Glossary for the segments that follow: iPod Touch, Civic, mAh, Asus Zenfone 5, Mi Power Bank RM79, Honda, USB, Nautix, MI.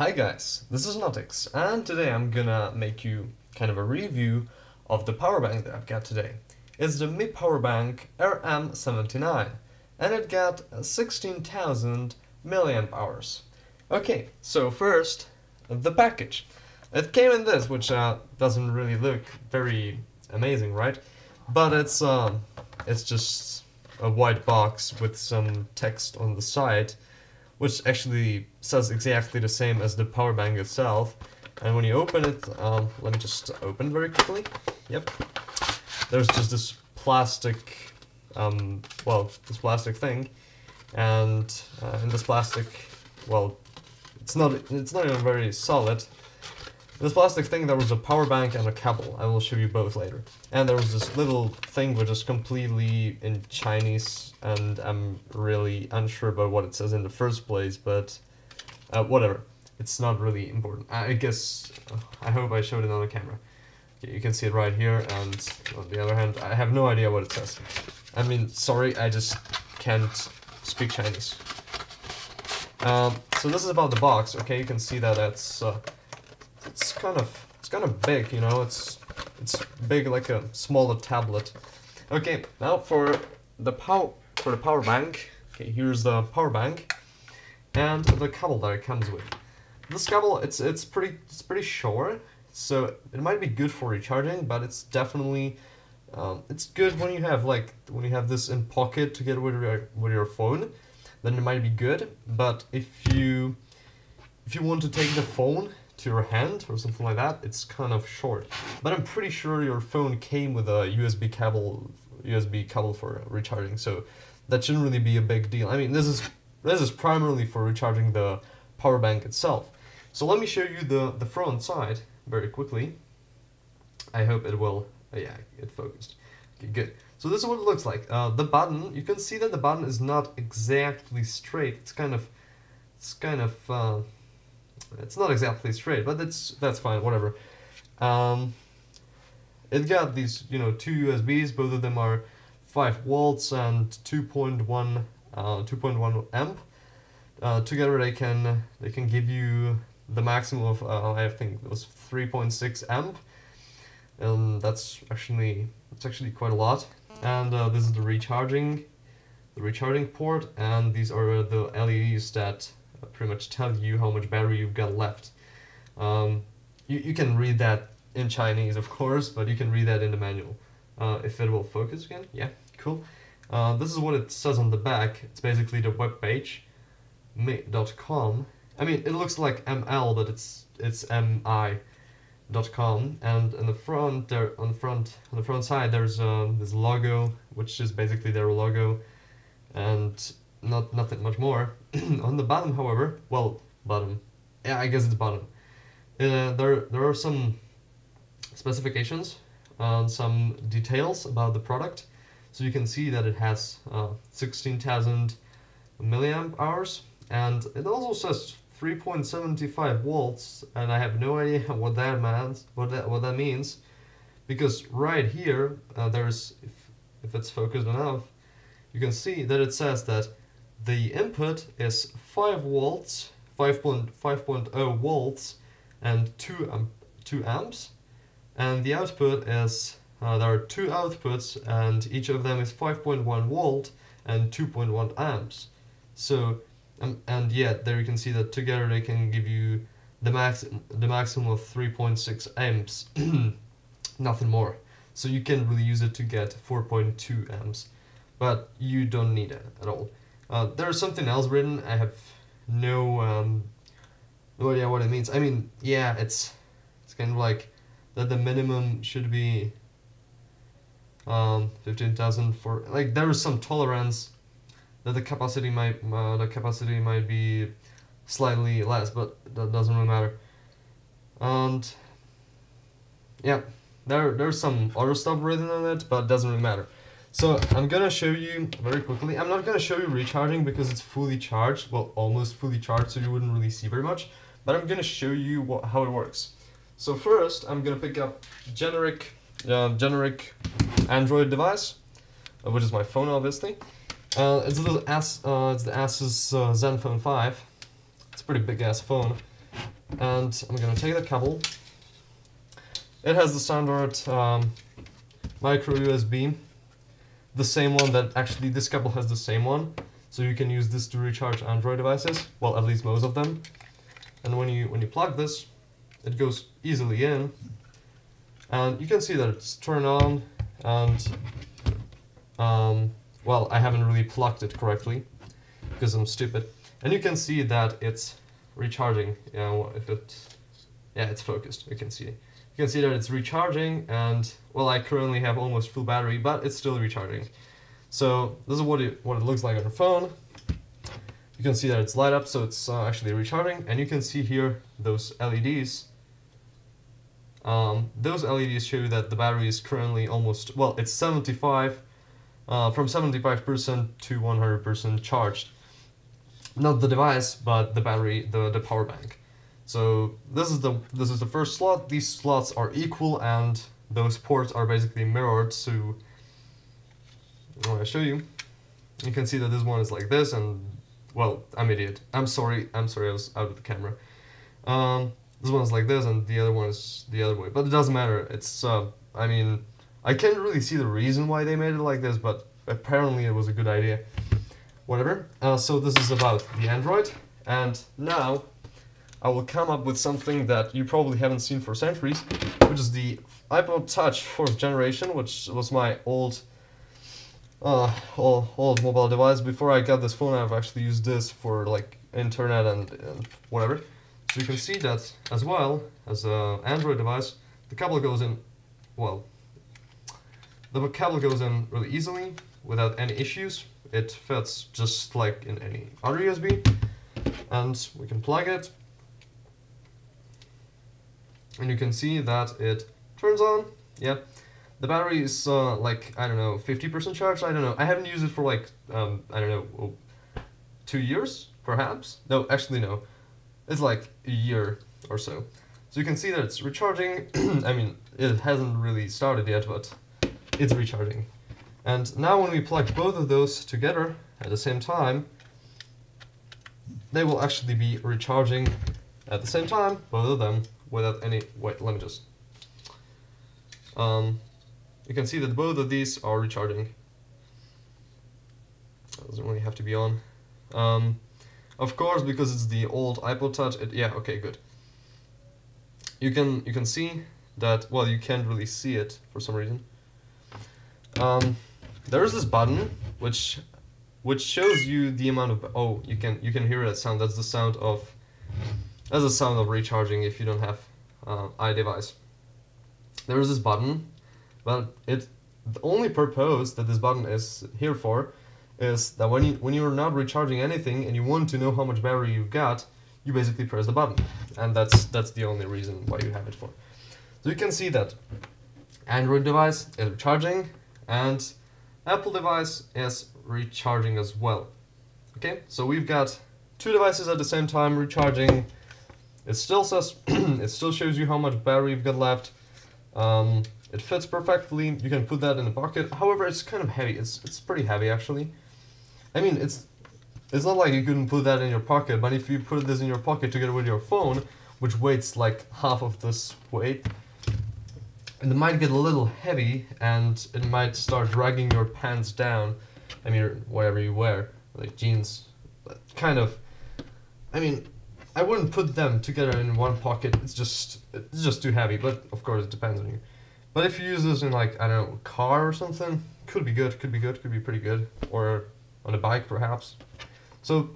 Hi guys, this is Nautix, and today I'm gonna make you kind of a review of the power bank that I've got today. It's the Mi Power Bank RM79, and it got 16,000 milliamp hours. Okay, so first, the package. It came in this, which doesn't really look very amazing, right? But it's just a white box with some text on the side, which actually says exactly the same as the power bank itself. And when you open it, let me just open very quickly. Yep, there's just this plastic, this plastic thing, and in this plastic, well, it's not even very solid. In this plastic thing, there was a power bank and a cable. I will show you both later. And there was this little thing which is completely in Chinese, and I'm really unsure about what it says in the first place, but whatever. It's not really important. I guess, I hope I showed it on the camera. Okay, you can see it right here, and on the other hand, I have no idea what it says. I mean, sorry, I just can't speak Chinese. So this is about the box, okay? You can see that that's... It's kind of big, you know. It's big like a smaller tablet. Okay, now for the power bank. Okay, here's the power bank and the cable that it comes with. This cable it's pretty short, so it might be good for recharging, but it's definitely it's good when you have this in pocket to get with your phone. Then it might be good, but if you want to take the phone to your hand or something like that, it's kind of short. But I'm pretty sure your phone came with a USB cable for recharging, so that shouldn't really be a big deal. I mean, this is primarily for recharging the power bank itself. So let me show you the front side very quickly. I hope it will. Yeah, it focused. Okay, good. So this is what it looks like. The button. You can see that the button is not exactly straight. It's not exactly straight, but that's fine, whatever. It got these, you know, two USBs. Both of them are 5 volts and 2.1 amp. Together they can give you the maximum of I think it was 3.6 amp. That's actually quite a lot. And this is the recharging port, and these are the LEDs that pretty much tell you how much battery you've got left. You can read that in Chinese, of course, but you can read that in the manual. If it will focus again, yeah, cool. This is what it says on the back. It's basically the web page, mi.com. I mean, it looks like ML, but it's mi.com. And in the front, on the front side, there's this logo, which is basically their logo, and nothing much more. On the bottom, however, yeah, I guess it's bottom. There are some specifications, some details about the product. So you can see that it has 16,000 milliamp hours, and it also says 3.75 volts, and I have no idea what that means. What that means, because right here there's if it's focused enough, you can see that it says that the input is 5.0 volts and 2 amps, and the output is there are two outputs, and each of them is 5.1 volt and 2.1 amps. So and yeah, there you can see that together they can give you the maximum of 3.6 amps, nothing more. So you can really use it to get 4.2 amps, but you don't need it at all. There's something else written. I have no idea what it means. I mean, yeah, it's kind of like that the minimum should be 15,000 for, like, there is some tolerance that the capacity might be slightly less, but that doesn't really matter. And yeah, there's some other stuff written on it, but it doesn't really matter. So I'm gonna show you very quickly. I'm not gonna show you recharging because it's fully charged, well, almost fully charged, so you wouldn't really see very much, but I'm gonna show you how it works. So first I'm gonna pick up generic Android device, which is my phone, obviously. It's the Asus Zenfone 5. It's a pretty big ass phone. and I'm going to take the cable. It has the standard micro USB, the same one that actually this cable has the same one, so you can use this to recharge Android devices, well, at least most of them. And when you plug this, it goes easily in, and you can see that it's turned on, and well, I haven't really plugged it correctly because I'm stupid. And you can see that it's recharging. You know, if it, yeah, it's focused. You can see. You can see that it's recharging, and well, I currently have almost full battery, but it's still recharging. So this is what it looks like on your phone. You can see that it's light up, so it's actually recharging, and you can see here those LEDs. Those LEDs show you that the battery is currently almost, well, it's 75, from 75% to 100% charged. Not the device, but the battery, the power bank. So this is the first slot. These slots are equal, and those ports are basically mirrored. So when I show you, you can see that this one is like this, and well, I'm an idiot. I'm sorry, I was out of the camera. This one's like this, and the other one is the other way. But it doesn't matter. It's I mean, I can't really see the reason why they made it like this, but apparently it was a good idea. Whatever. So this is about the Android, and now I will come up with something that you probably haven't seen for centuries, which is the iPod Touch 4th generation, which was my old mobile device. Before I got this phone, I've actually used this for like internet and whatever. So you can see that as well as an Android device, the cable goes in, well, the cable goes in really easily without any issues. It fits just like in any other USB, and we can plug it, and you can see that it turns on. Yeah, the battery is like, I don't know, 50% charged. I don't know, I haven't used it for like I don't know, 2 years perhaps. No, actually no, it's like a year or so. So you can see that it's recharging. I mean, it hasn't really started yet, but it's recharging. And now when we plug both of those together at the same time, they will actually be recharging at the same time, both of them, without any... Wait, let me just... you can see that both of these are recharging. That doesn't really have to be on. Of course, because it's the old iPod Touch, it, yeah, okay, good. You can see that... Well, you can't really see it for some reason. There is this button which shows you the amount of, oh, you can hear that sound. That's the sound of recharging if you don't have iDevice. There is this button, but the only purpose that this button is here for is that when you're not recharging anything and you want to know how much battery you've got, you basically press the button, and that's the only reason why you have it for. So you can see that Android device is recharging, and Apple device is recharging as well. Okay, so we've got two devices at the same time recharging. It still says it still shows you how much battery you've got left. It fits perfectly. You can put that in the pocket. However, it's kind of heavy. It's pretty heavy actually. I mean, it's not like you couldn't put that in your pocket, but if you put this in your pocket together with your phone, which weighs like half of this weight, and it might get a little heavy, and it might start dragging your pants down. I mean, whatever you wear, like jeans, kind of. I mean, I wouldn't put them together in one pocket. It's just too heavy. But of course, it depends on you. But if you use this in, like, I don't know, a car or something, could be good. Could be good. Could be pretty good. Or on a bike, perhaps. So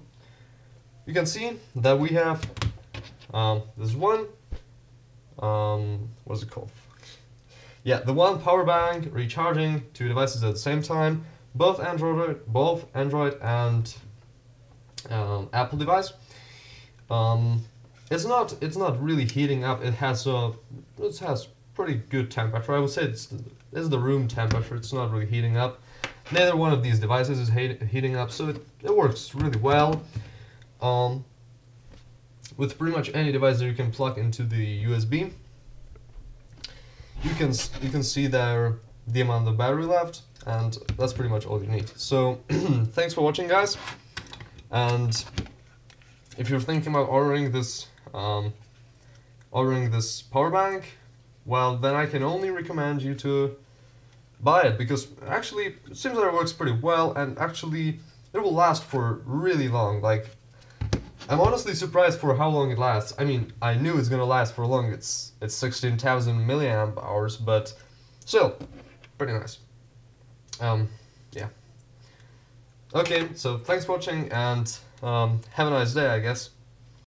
you can see that we have this one. What's it called? Yeah, the one power bank recharging two devices at the same time, both Android and Apple device. It's not really heating up. It has pretty good temperature. I would say it's the room temperature. It's not really heating up. Neither one of these devices is heating up, so it works really well. With pretty much any device that you can plug into the USB. You can see there the amount of battery left, and that's pretty much all you need. So thanks for watching, guys, and if you're thinking about ordering this ordering this power bank, well, then I can only recommend you to buy it, because actually it seems that it works pretty well, and actually it will last for really long. Like, I'm honestly surprised for how long it lasts. I mean, I knew it's gonna last for long. It's 16,000 milliamp hours, but still pretty nice. Yeah. Okay, so thanks for watching, and have a nice day, I guess.